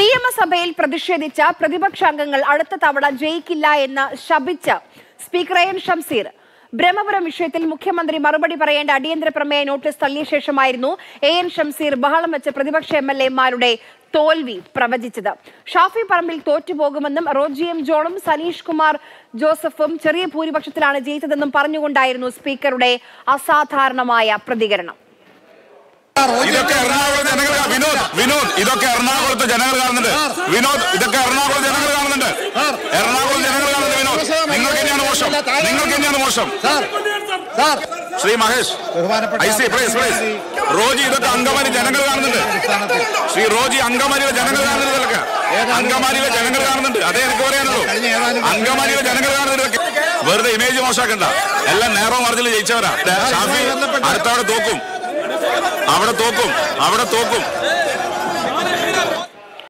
നിയമസഭയിൽ പ്രതിഷേധിച്ച പ്രതിപക്ഷാംഗങ്ങൾ അടുത്ത തവണ ജയിക്കില്ല എന്ന് ശപിച്ച speaker A N Shamseer Brahmapuram വിഷയത്തിൽ മുഖ്യമന്ത്രി മറുപടി പറയേണ്ട അടിയന്തര പ്രമേയ നോട്ടീസ് തള്ളിയ ശേഷമായിരുന്നു എ എൻ ഷംസീർ ബഹളം വെച്ച് പ്രതിപക്ഷ എംഎൽഎമാരുടെ തോൽവി പ്രവചിച്ചത്. ഷാഫി പറമ്പിൽ തോറ്റുപോകുമെന്നും റോജി എം ജോണും സനീഷ് കുമാർ ജോസഫും ചെറിയ ഭൂരിപക്ഷത്തിലാണ് ജയിച്ചതെന്നും പറഞ്ഞുകൊണ്ടായിരുന്നു സ്പീക്കറുടെ അസാധാരണമായ പ്രതികരണം. ഇതൊക്കെ എറണാകുളത്ത് ജനങ്ങൾ കാണുന്നുണ്ട് വിനോദ്, ഇതൊക്കെ എറണാകുളം ജനങ്ങൾ കാണുന്നുണ്ട്, എറണാകുളം ജനങ്ങൾ കാണുന്നുണ്ട് വിനോദ്. നിങ്ങൾക്ക് തന്നെയാണ് മോശം ശ്രീ മഹേഷ്. റോജി, ഇതൊക്കെ അങ്കമാലി ജനങ്ങൾ കാണുന്നുണ്ട് ശ്രീ റോജി, അങ്കമാലിയിലെ ജനങ്ങൾ കാണുന്നുണ്ട്, ഇതൊക്കെ അങ്കമാലിയിലെ ജനങ്ങൾ കാണുന്നുണ്ട്. അതേ എനിക്ക് പറയാനുള്ളൂ, അങ്കമാലിയിലെ ജനങ്ങൾ കാണുന്നുണ്ട്. വെറുതെ ഇമേജ് മോശമാക്കണ്ട, എല്ലാം നേരോ മാർജിൽ ജയിച്ചവരാ. ഷാഫി അടുത്തവിടെ തോക്കും, അവിടെ തോക്കും.